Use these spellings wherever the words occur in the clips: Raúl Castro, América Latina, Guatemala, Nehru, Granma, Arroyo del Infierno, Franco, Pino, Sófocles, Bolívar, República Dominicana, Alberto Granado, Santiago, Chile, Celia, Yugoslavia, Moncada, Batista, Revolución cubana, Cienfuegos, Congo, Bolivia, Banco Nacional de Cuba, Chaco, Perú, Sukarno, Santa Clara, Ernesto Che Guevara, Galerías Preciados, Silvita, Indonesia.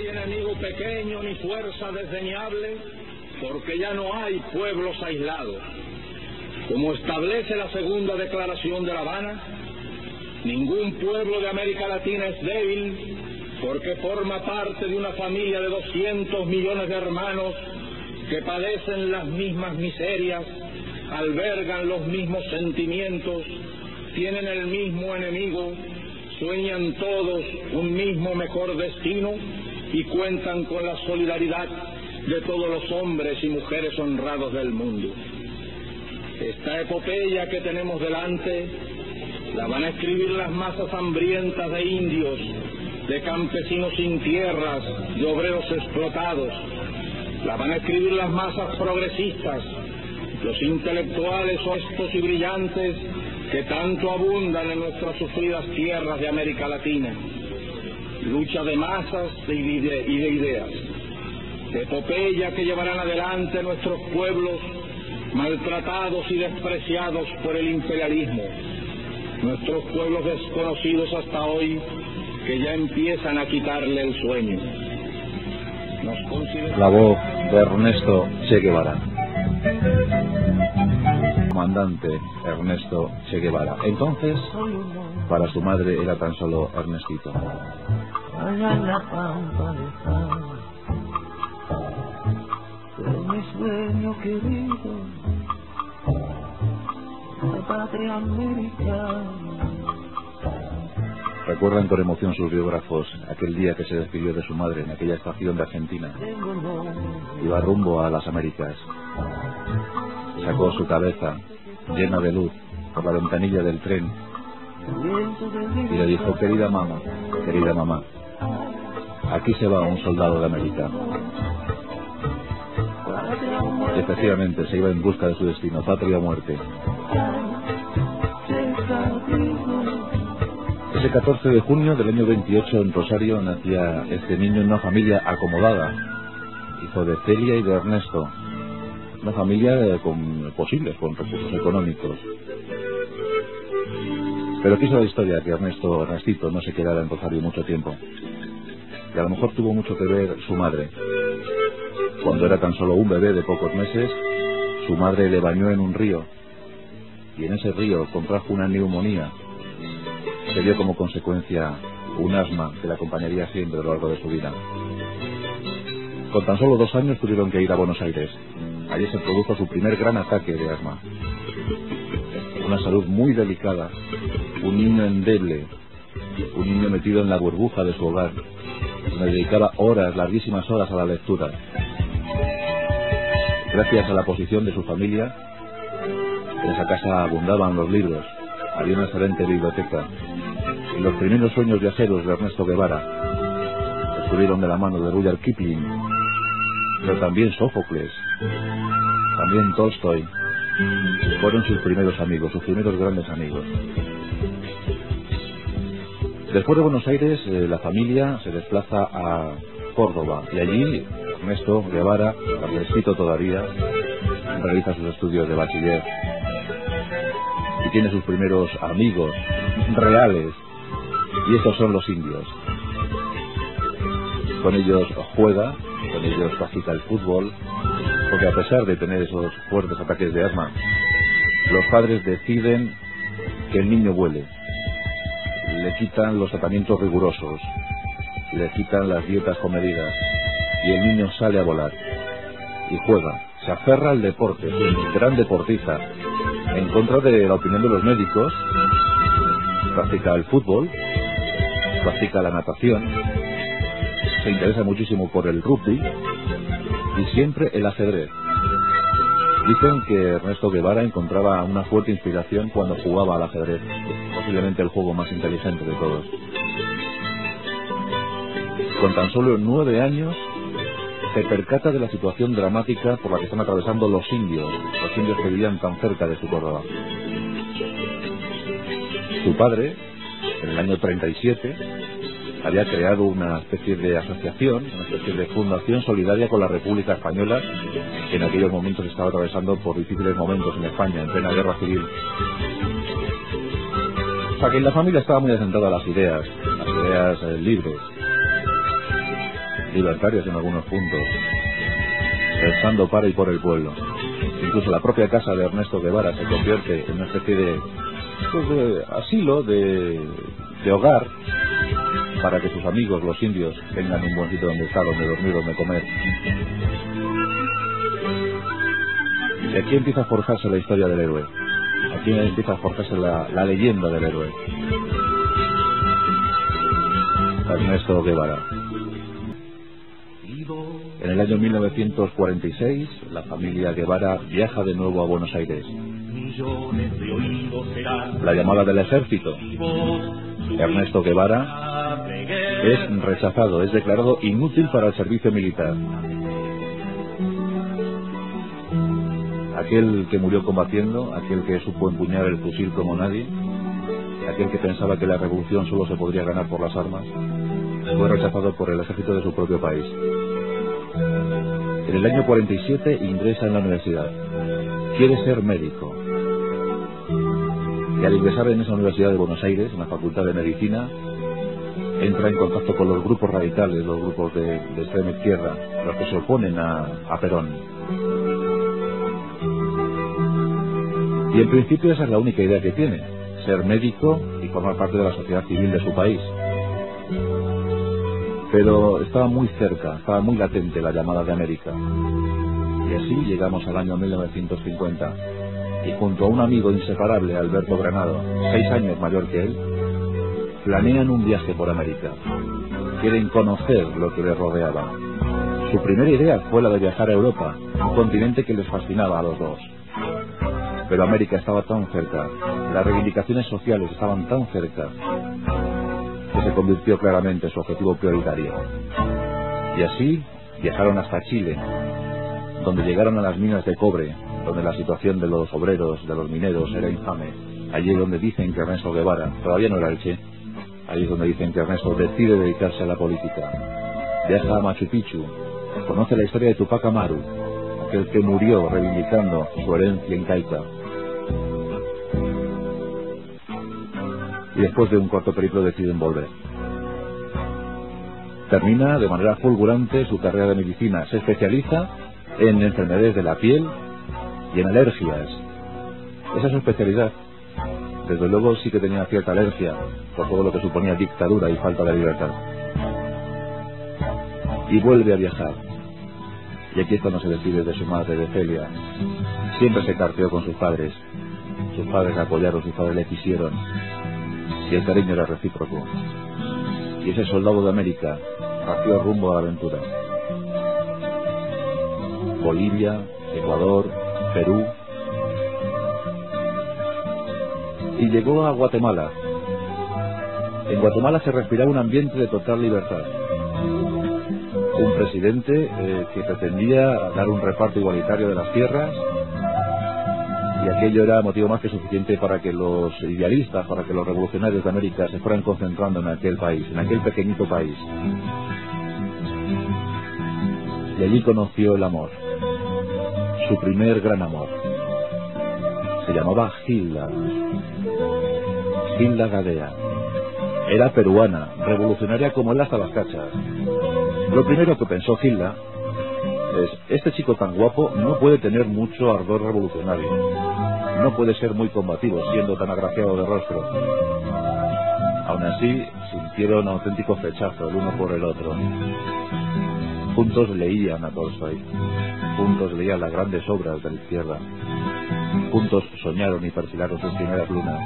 hay enemigo pequeño ni fuerza desdeñable, porque ya no hay pueblos aislados. Como establece la segunda declaración de La Habana, ningún pueblo de América Latina es débil porque forma parte de una familia de 200 millones de hermanos que padecen las mismas miserias, albergan los mismos sentimientos, tienen el mismo enemigo, sueñan todos un mismo mejor destino y cuentan con la solidaridad de todos los hombres y mujeres honrados del mundo. Esta epopeya que tenemos delante la van a escribir las masas hambrientas de indios, de campesinos sin tierras, de obreros explotados. La van a escribir las masas progresistas, los intelectuales honestos y brillantes que tanto abundan en nuestras sufridas tierras de América Latina. Lucha de masas y de ideas. Epopeya que llevarán adelante nuestros pueblos maltratados y despreciados por el imperialismo. Nuestros pueblos desconocidos hasta hoy que ya empiezan a quitarle el sueño. La voz de Ernesto Che Guevara. Comandante Ernesto Che Guevara. Entonces, para su madre era tan solo Ernestito. Allá en la pampa de San, mi sueño querido, de patria americana. Recuerdan con emoción sus biógrafos aquel día que se despidió de su madre en aquella estación de Argentina. Iba rumbo a las Américas. Sacó su cabeza, llena de luz, por la ventanilla del tren y le dijo: querida mamá, aquí se va un soldado de América. Y efectivamente se iba en busca de su destino, patria o muerte. Ese 14 de junio del año 28 en Rosario nacía este niño en una familia acomodada, hijo de Celia y de Ernesto, una familia con recursos económicos. Pero quiso la historia que Ernestito no se quedara en Rosario mucho tiempo, y a lo mejor tuvo mucho que ver su madre. Cuando era tan solo un bebé de pocos meses, su madre le bañó en un río, y en ese río contrajo una neumonía. Se dio como consecuencia un asma que la acompañaría siempre a lo largo de su vida. Con tan solo 2 años tuvieron que ir a Buenos Aires. Allí se produjo su primer gran ataque de asma. Una salud muy delicada, un niño endeble, un niño metido en la burbuja de su hogar, donde dedicaba horas, larguísimas horas a la lectura. Gracias a la posición de su familia, en esa casa abundaban los libros, había una excelente biblioteca. Y los primeros sueños viajeros de Ernesto Guevara estuvieron de la mano de Rudyard Kipling, pero también Sófocles, también Tolstoy. Fueron sus primeros amigos, sus primeros grandes amigos. Después de Buenos Aires, la familia se desplaza a Córdoba, y allí Ernesto Guevara, jovencito todavía, realiza sus estudios de bachiller y tiene sus primeros amigos reales, y estos son los indios. Con ellos juega, con ellos practica el fútbol, porque a pesar de tener esos fuertes ataques de asma, los padres deciden que el niño vuele. Le quitan los tratamientos rigurosos, le quitan las dietas comedidas, y el niño sale a volar y juega, se aferra al deporte, es un gran deportista. En contra de la opinión de los médicos, practica el fútbol, practica la natación, se interesa muchísimo por el rugby y siempre el ajedrez. Dicen que Ernesto Guevara encontraba una fuerte inspiración cuando jugaba al ajedrez, posiblemente el juego más inteligente de todos. Con tan solo 9 años, se percata de la situación dramática por la que están atravesando los indios que vivían tan cerca de su Córdoba. Su padre, en el año 37, había creado una especie de asociación, una especie de fundación solidaria con la República Española, que en aquellos momentos estaba atravesando por difíciles momentos en España, en plena guerra civil. O sea que en la familia estaba muy asentada a las ideas libres. libertarias en algunos puntos, rezando para y por el pueblo. Incluso la propia casa de Ernesto Guevara se convierte en una especie de, pues, de asilo, de hogar, para que sus amigos, los indios, tengan un buen sitio donde estar, donde dormir, donde comer. Y aquí empieza a forjarse la historia del héroe. Aquí empieza a forjarse la leyenda del héroe Ernesto Guevara. En el año 1946, la familia Guevara viaja de nuevo a Buenos Aires. La llamada del ejército. Ernesto Guevara es rechazado, es declarado inútil para el servicio militar. Aquel que murió combatiendo, aquel que supo empuñar el fusil como nadie, aquel que pensaba que la revolución solo se podría ganar por las armas, fue rechazado por el ejército de su propio país. En el año 47 ingresa en la universidad. Quiere ser médico. Y al ingresar en esa universidad de Buenos Aires, en la facultad de medicina, entra en contacto con los grupos radicales, los grupos de extrema izquierda, los que se oponen a Perón. Y en principio esa es la única idea que tiene, ser médico y formar parte de la sociedad civil de su país. Pero estaba muy cerca, estaba muy latente la llamada de América. Y así llegamos al año 1950. Y junto a un amigo inseparable, Alberto Granado, 6 años mayor que él, planean un viaje por América. Quieren conocer lo que les rodeaba. Su primera idea fue la de viajar a Europa, un continente que les fascinaba a los dos. Pero América estaba tan cerca, las reivindicaciones sociales estaban tan cerca, que se convirtió claramente en su objetivo prioritario. Y así viajaron hasta Chile, donde llegaron a las minas de cobre, donde la situación de los obreros, de los mineros, era infame. Allí es donde dicen que Ernesto Guevara, todavía no era el Che, allí es donde dicen que Ernesto decide dedicarse a la política. Viaja a Machu Picchu, conoce la historia de Tupac Amaru, aquel que murió reivindicando su herencia incaica. Y después de un corto periplo deciden volver. Termina de manera fulgurante su carrera de medicina. Se especializa en enfermedades de la piel y en alergias. Esa es su especialidad. Desde luego sí que tenía cierta alergia por todo lo que suponía dictadura y falta de libertad. Y vuelve a viajar. Y aquí esto no se despide de su madre, de Celia. Siempre se carteó con sus padres. Sus padres la apoyaron, sus padres le quisieron. Y el cariño era recíproco. Y ese soldado de América partió rumbo a la aventura. Bolivia, Ecuador, Perú. Y llegó a Guatemala. En Guatemala se respiraba un ambiente de total libertad. Un presidente que pretendía dar un reparto igualitario de las tierras. Y aquello era motivo más que suficiente para que los idealistas, para que los revolucionarios de América se fueran concentrando en aquel país, en aquel pequeñito país. Y allí conoció el amor, su primer gran amor. Se llamaba Hilda, Hilda Gadea. Era peruana, revolucionaria como él hasta las cachas. Lo primero que pensó Hilda es: este chico tan guapo no puede tener mucho ardor revolucionario, no puede ser muy combativo siendo tan agraciado de rostro. Aún así sintieron auténtico flechazo el uno por el otro. Juntos leían a Tolstoy, juntos leían las grandes obras de la izquierda, juntos soñaron y perfilaron sus primeras lunas.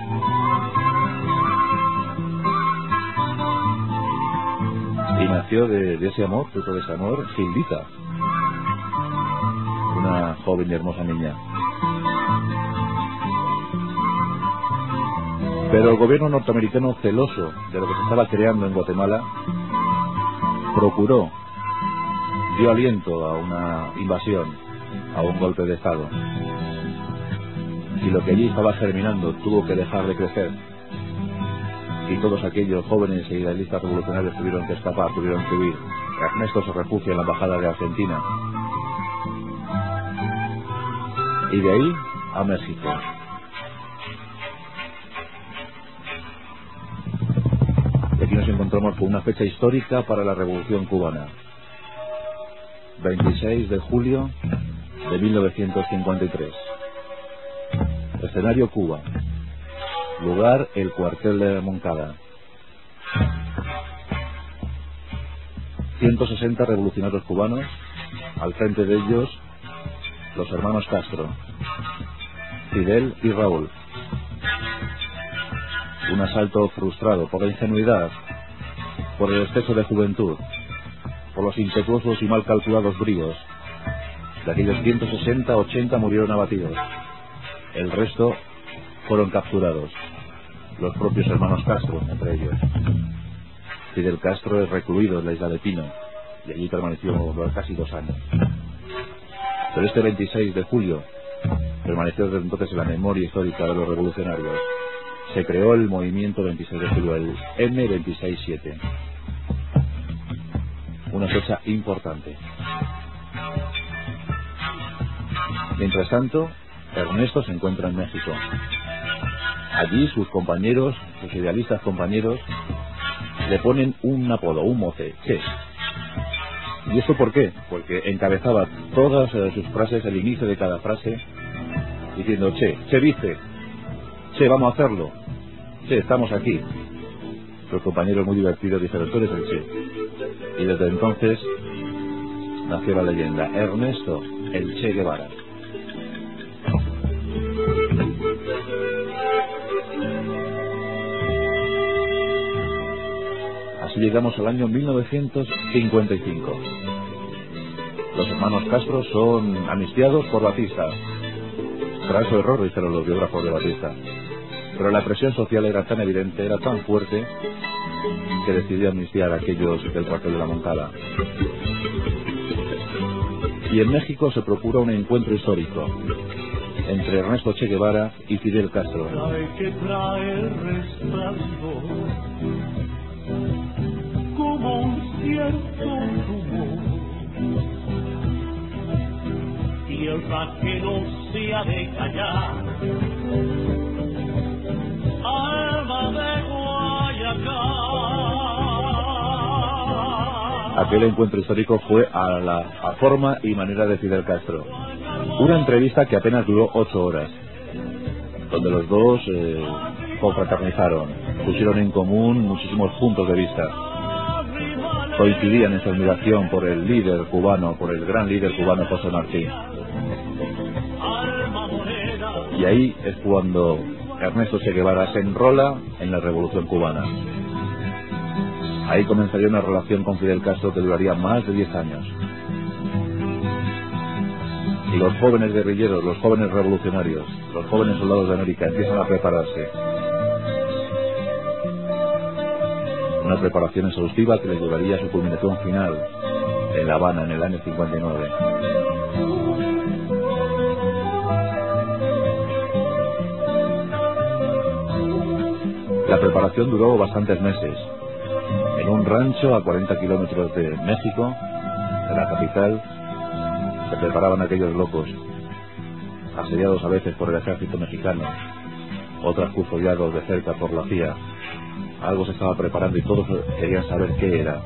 Y nació de ese amor, fruto de ese amor, Silvita, una joven y hermosa niña. Pero el gobierno norteamericano, celoso de lo que se estaba creando en Guatemala, procuró, dio aliento a una invasión, a un golpe de estado. Y lo que allí estaba germinando tuvo que dejar de crecer. Y todos aquellos jóvenes e idealistas revolucionarios tuvieron que escapar, tuvieron que huir. Ernesto se refugia en la embajada de Argentina. Y de ahí a México. Y aquí nos encontramos con una fecha histórica para la Revolución Cubana. 26 de julio de 1953. Escenario Cuba. Lugar el cuartel de Moncada. 160 revolucionarios cubanos, al frente de ellos los hermanos Castro, Fidel y Raúl. Un asalto frustrado por la ingenuidad, por el exceso de juventud, por los impetuosos y mal calculados bríos. De aquellos 160, 80 murieron abatidos. El resto fueron capturados, los propios hermanos Castro, entre ellos. Fidel Castro es recluido en la isla de Pino, y allí permaneció casi 2 años. Pero este 26 de julio permaneció desde entonces en la memoria histórica de los revolucionarios. Se creó el movimiento 26 de julio, el M26-7. Una fecha importante. Mientras tanto, Ernesto se encuentra en México. Allí sus compañeros, sus idealistas compañeros, le ponen un apodo, un mote, Che. ¿Y eso por qué? Porque encabezaba todas sus frases, el inicio de cada frase, diciendo Che, Che dice, Che, vamos a hacerlo, Che, estamos aquí. Los compañeros muy divertidos dijeron, tú eres el Che. Y desde entonces nació la leyenda, Ernesto, el Che Guevara. Así llegamos al año 1955. Los hermanos Castro son amnistiados por Batista. Craso error, dijeron los biógrafos de Batista. Pero la presión social era tan evidente, era tan fuerte, que decidió amnistiar a aquellos del cuartel de la Moncada. Y en México se procura un encuentro histórico entre Ernesto Che Guevara y Fidel Castro. Piensa que no se ha de callar, alma de Guayacán. Aquel encuentro histórico fue a la forma y manera de Fidel Castro. Una entrevista que apenas duró 8 horas, donde los dos confraternizaron, pusieron en común muchísimos puntos de vista. Coincidían en su admiración por el líder cubano, por el gran líder cubano José Martí. Y ahí es cuando Ernesto Che Guevara se enrola en la Revolución Cubana. Ahí comenzaría una relación con Fidel Castro que duraría más de 10 años. Y los jóvenes guerrilleros, los jóvenes revolucionarios, los jóvenes soldados de América empiezan a prepararse. Una preparación exhaustiva que le llevaría a su culminación final en La Habana en el año 59. La preparación duró bastantes meses. En un rancho a 40 kilómetros de México, de la capital, se preparaban aquellos locos, asediados a veces por el ejército mexicano, otras custodiados de cerca por la CIA. Algo se estaba preparando y todos querían saber qué era.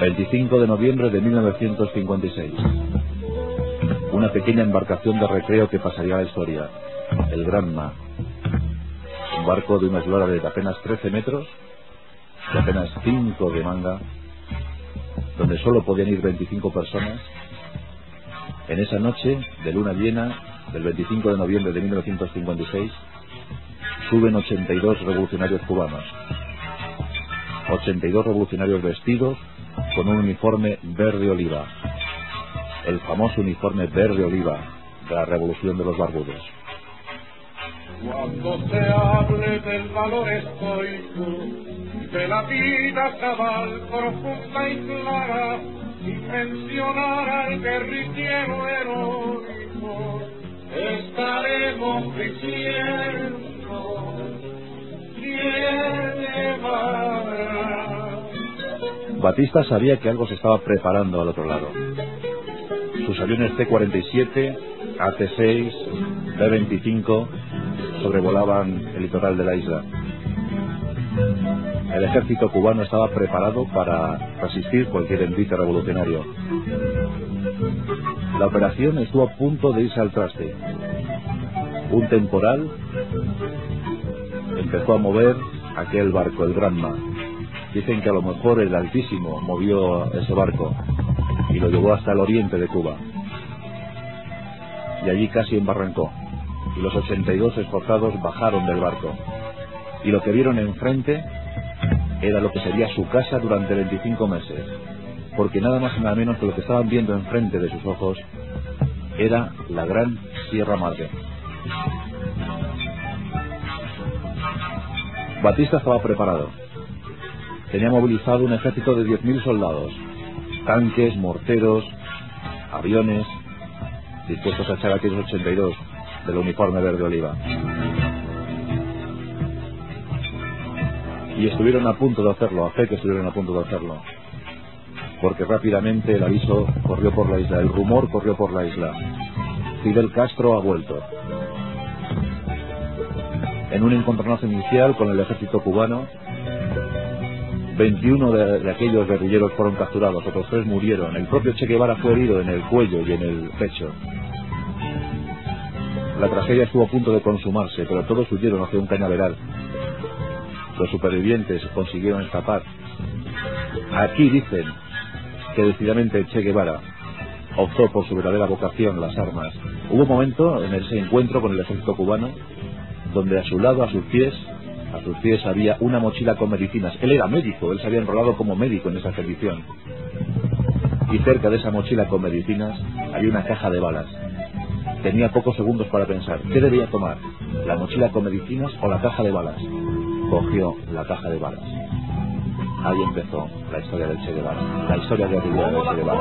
25 de noviembre de 1956. Una pequeña embarcación de recreo que pasaría a la historia. El Granma. Un barco de una eslora de apenas 13 metros, de apenas 5 de manga, donde solo podían ir 25 personas. En esa noche de luna llena del 25 de noviembre de 1956... suben 82 revolucionarios cubanos, 82 revolucionarios vestidos con un uniforme verde oliva, el famoso uniforme verde oliva de la Revolución de los Barbudos. Cuando se hable del valor estoico, de la vida cabal, profunda y clara, y mencionar al guerrillero heroico, estaremos diciendo Batista sabía que algo se estaba preparando al otro lado. Sus aviones T-47, AT-6, B-25 sobrevolaban el litoral de la isla. El ejército cubano estaba preparado para resistir cualquier envite revolucionario. La operación estuvo a punto de irse al traste. Un temporal empezó a mover aquel barco, el Granma. Dicen que a lo mejor el Altísimo movió ese barco y lo llevó hasta el oriente de Cuba. Y allí casi embarrancó. Y los 82 esforzados bajaron del barco. Y lo que vieron enfrente era lo que sería su casa durante 25 meses. Porque nada más y nada menos que lo que estaban viendo enfrente de sus ojos era la gran Sierra Madre. Batista estaba preparado. Tenía movilizado un ejército de 10.000 soldados, tanques, morteros, aviones, dispuestos a echar a aquellos 82 del uniforme verde oliva. Y estuvieron a punto de hacerlo, a fe que estuvieron a punto de hacerlo, porque rápidamente el aviso corrió por la isla, el rumor corrió por la isla: Fidel Castro ha vuelto. En un encontronazo inicial con el ejército cubano, 21 de aquellos guerrilleros fueron capturados, otros 3 murieron. El propio Che Guevara fue herido en el cuello y en el pecho. La tragedia estuvo a punto de consumarse, pero todos huyeron hacia un cañaveral. Los supervivientes consiguieron escapar. Aquí dicen que decididamente Che Guevara optó por su verdadera vocación, las armas. Hubo un momento en ese encuentro con el ejército cubano donde a su lado, a sus pies había una mochila con medicinas. Él era médico, él se había enrolado como médico en esa expedición. Y cerca de esa mochila con medicinas había una caja de balas. Tenía pocos segundos para pensar. ¿Qué debía tomar? ¿La mochila con medicinas o la caja de balas? Cogió la caja de balas. Ahí empezó la historia del Che Guevara, la historia de la del Che Guevara.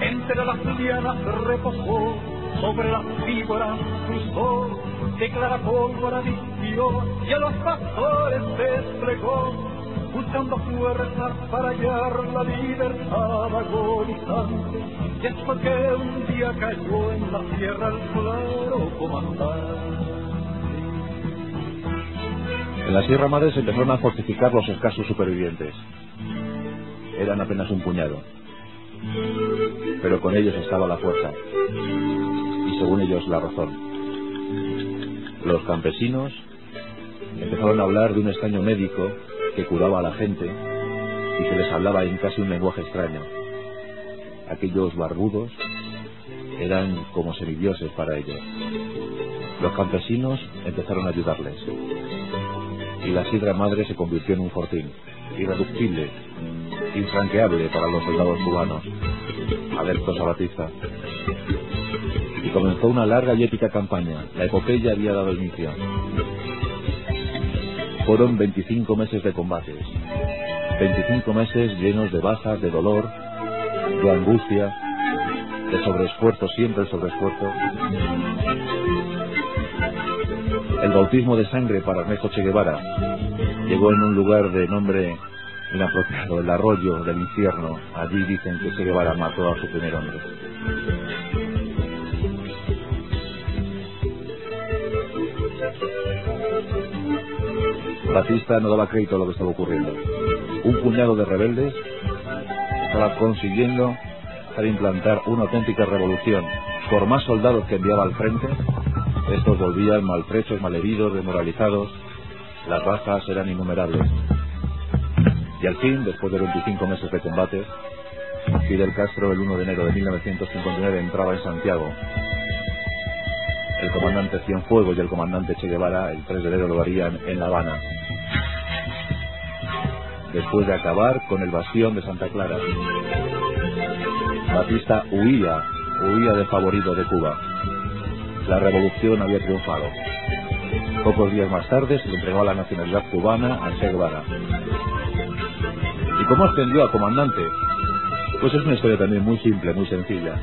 Entre las piedras reposó, sobre las víboras cruzó, que clara pólvora vistió y a los pastores desplegó, buscando fuerzas para hallar la libertad agonizante. Y es porque un día cayó en la tierra el claro comandante. En la Sierra Madre se empezaron a fortificar los escasos supervivientes. Eran apenas un puñado. Pero con ellos estaba la fuerza y según ellos la razón. Los campesinos empezaron a hablar de un extraño médico que curaba a la gente y que les hablaba en casi un lenguaje extraño. Aquellos barbudos eran como semidioses para ellos. Los campesinos empezaron a ayudarles. Y la Sierra Madre se convirtió en un fortín, irreductible, infranqueable para los soldados cubanos, adeptos a Batista. Y comenzó una larga y épica campaña. La epopeya había dado inicio. Fueron 25 meses de combates, 25 meses llenos de bajas, de dolor, de angustia, de sobreesfuerzo, siempre sobreesfuerzo. El bautismo de sangre para Ernesto Che Guevara llegó en un lugar de nombre inapropiado, el Arroyo del Infierno. Allí dicen que Che Guevara mató a su primer hombre. Batista no daba crédito a lo que estaba ocurriendo. Un puñado de rebeldes estaba consiguiendo hacer implantar una auténtica revolución. Por más soldados que enviaba al frente, estos volvían maltrechos, malheridos, desmoralizados. Las bajas eran innumerables. Y al fin, después de 25 meses de combate, Fidel Castro, el 1 de enero de 1959, entraba en Santiago. El comandante Cienfuegos y el comandante Che Guevara, el 3 de enero, lo harían en La Habana, después de acabar con el bastión de Santa Clara. Batista huía despavorido de Cuba. La revolución había triunfado. Pocos días más tarde se le entregó la nacionalidad cubana a Che Guevara. ¿Y cómo ascendió a comandante? Pues es una historia también muy simple, muy sencilla.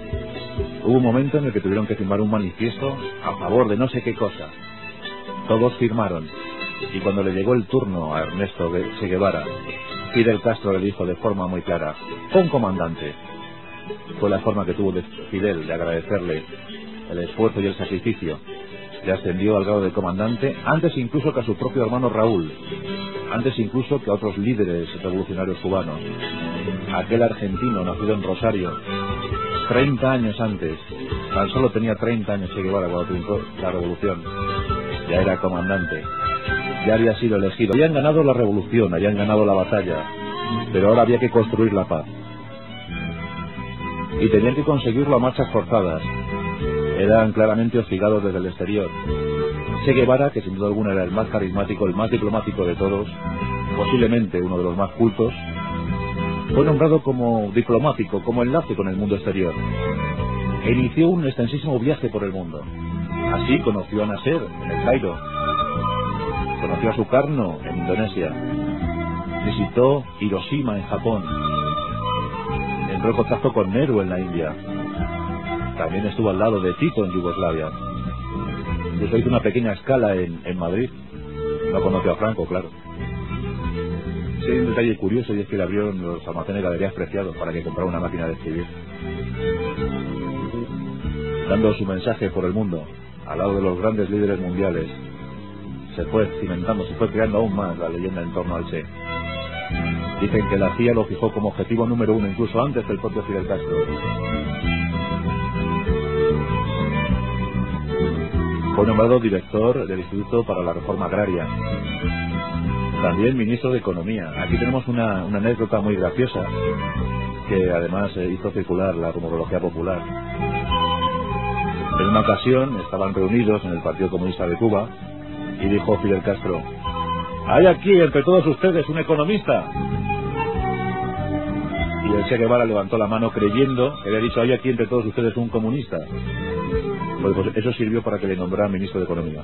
Hubo un momento en el que tuvieron que firmar un manifiesto a favor de no sé qué cosa. Todos firmaron. Y cuando le llegó el turno a Ernesto Che Guevara, Fidel Castro le dijo de forma muy clara: pon comandante. Fue la forma que tuvo Fidel de agradecerle el esfuerzo y el sacrificio. Le ascendió al grado de comandante antes incluso que a su propio hermano Raúl, antes incluso que a otros líderes revolucionarios cubanos. Aquel argentino nacido en Rosario 30 años antes, tan solo tenía 30 años Che Guevara cuando triunfó la revolución, ya era comandante, ya había sido elegido. Habían ganado la revolución, habían ganado la batalla, pero ahora había que construir la paz. Y tenían que conseguirlo a marchas forzadas. Eran claramente hostigados desde el exterior. Che Guevara, que sin duda alguna era el más carismático, el más diplomático de todos, posiblemente uno de los más cultos, fue nombrado como diplomático, como enlace con el mundo exterior. E inició un extensísimo viaje por el mundo. Así conoció a Nasser en el Cairo, conoció a Sukarno en Indonesia, visitó Hiroshima en Japón, entró en contacto con Nehru en la India, también estuvo al lado de Tito en Yugoslavia, incluso hizo una pequeña escala en Madrid. No conoció a Franco, claro. Sí, hay un detalle curioso, y es que le abrieron los almacenes Galerías Preciados para que comprara una máquina de escribir, dando su mensaje por el mundo al lado de los grandes líderes mundiales. Se fue cimentando, se fue creando aún más la leyenda en torno al Che. Dicen que la CIA lo fijó como objetivo número 1, incluso antes del propio Fidel Castro. Fue nombrado director del Instituto para la Reforma Agraria, también ministro de Economía. Aquí tenemos una anécdota muy graciosa que además hizo circular la rumorología popular. En una ocasión estaban reunidos en el Partido Comunista de Cuba y dijo Fidel Castro: hay aquí entre todos ustedes un economista. Y el Che Guevara levantó la mano creyendo que le había dicho: hay aquí entre todos ustedes un comunista. Pues eso sirvió para que le nombraran ministro de Economía.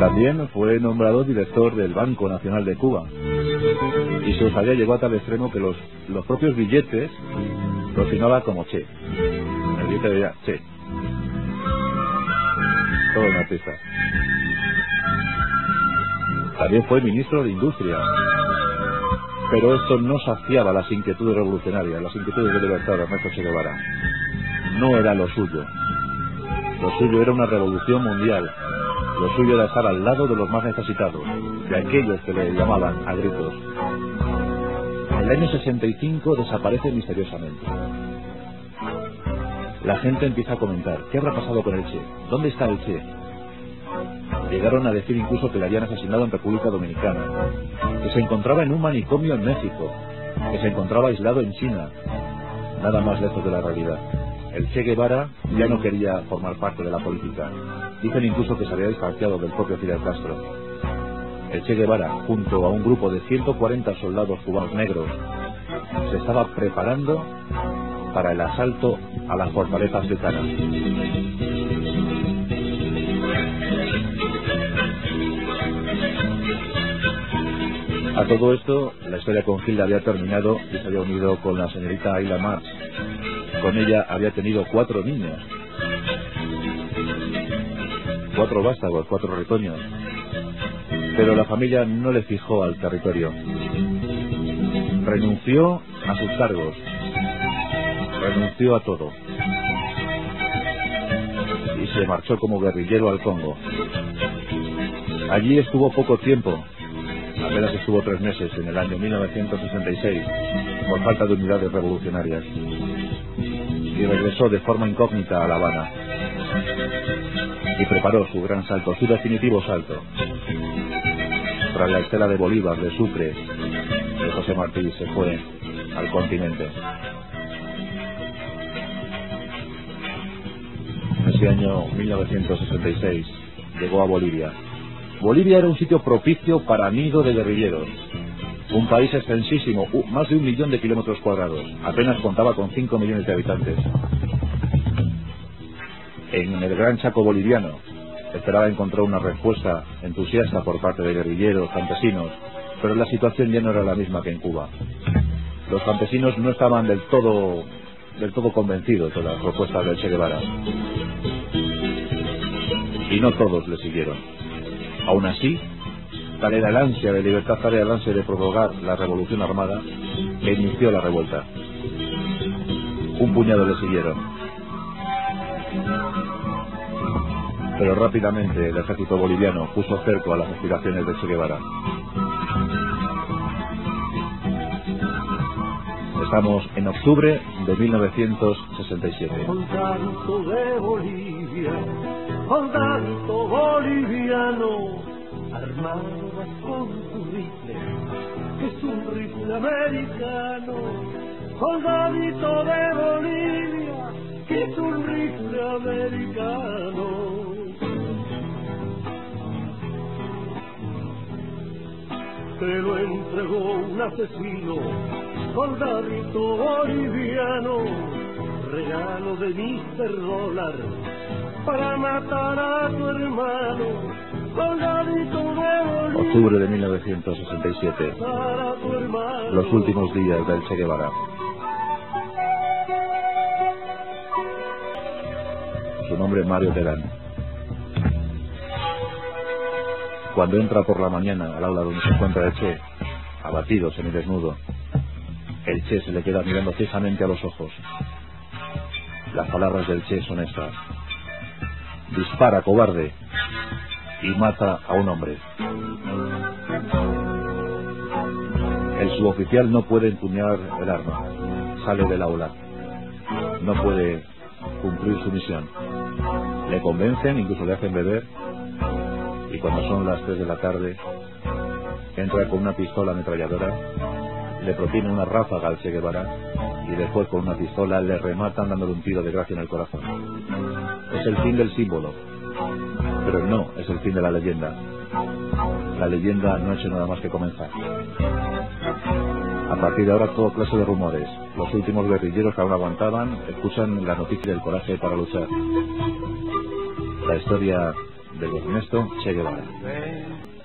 También fue nombrado director del Banco Nacional de Cuba, y su osadía llegó a tal extremo que los propios billetes los firmaba como Che. El billete decía Che. Todo un artista. También fue ministro de Industria. Pero esto no saciaba las inquietudes revolucionarias, las inquietudes de libertad de Ernesto Che Guevara. No era lo suyo. Lo suyo era una revolución mundial. Lo suyo era estar al lado de los más necesitados, de aquellos que le llamaban a gritos. El año 65 desaparece misteriosamente. La gente empieza a comentar: ¿qué habrá pasado con el Che? ¿Dónde está el Che? Llegaron a decir incluso que le habían asesinado en República Dominicana, que se encontraba en un manicomio en México, que se encontraba aislado en China. Nada más lejos de la realidad. El Che Guevara ya no quería formar parte de la política. Dicen incluso que se había distanciado del propio Fidel Castro. El Che Guevara, junto a un grupo de 140 soldados cubanos negros, se estaba preparando para el asalto a las fortalezas africanas. A todo esto, la historia con Hilda había terminado y se había unido con la señorita Ayla March. Con ella había tenido 4 niños, 4 vástagos, 4 retoños. Pero la familia no le fijó al territorio. Renunció a sus cargos, renunció a todo, y se marchó como guerrillero al Congo. Allí estuvo poco tiempo, apenas estuvo 3 meses, en el año 1966, por falta de unidades revolucionarias, y regresó de forma incógnita a La Habana y preparó su gran salto, su definitivo salto, tras la estela de Bolívar, de Sucre, de José Martí. Se fue al continente. Ese año 1966 llegó a Bolivia. Bolivia era un sitio propicio para nido de guerrilleros, un país extensísimo, más de 1 millón de kilómetros cuadrados, apenas contaba con 5 millones de habitantes. En el Gran Chaco boliviano esperaba encontrar una respuesta entusiasta por parte de guerrilleros, campesinos, pero la situación ya no era la misma que en Cuba. Los campesinos no estaban del todo convencidos de las propuestas del Che Guevara. y no todos le siguieron. Aún así, tal era el ansia de libertad, tal era el ansia de prorrogar la revolución armada, que inició la revuelta. Un puñado le siguieron. Pero rápidamente el ejército boliviano puso cerco a las aspiraciones de Che Guevara. Estamos en octubre de 1967. Con de Bolivia, con tanto boliviano, armado con tu rifle, que es un rifle americano. Soldadito de Bolivia, que es un rifle americano. Te lo entregó un asesino, soldadito boliviano, regalo de $1000 para matar a tu hermano, soldadito de Bolivia. Octubre de 1967, los últimos días del Che Guevara. Su nombre es Mario Terán. Cuando entra por la mañana al aula donde se encuentra el Che, abatido, semidesnudo, el Che se le queda mirando fijamente a los ojos. Las palabras del Che son estas: dispara, cobarde, y mata a un hombre. El suboficial no puede empuñar el arma, sale del aula, no puede cumplir su misión. Le convencen, incluso le hacen beber. Y cuando son las 3 de la tarde, entra con una pistola ametralladora, le propina una ráfaga al Che Guevara y después con una pistola le rematan dándole un tiro de gracia en el corazón. Es el fin del símbolo, pero no es el fin de la leyenda. La leyenda no ha hecho nada más que comenzar. A partir de ahora, todo clase de rumores. Los últimos guerrilleros que aún aguantaban escuchan la noticia del coraje para luchar. La historia de Ernesto Che Guevara.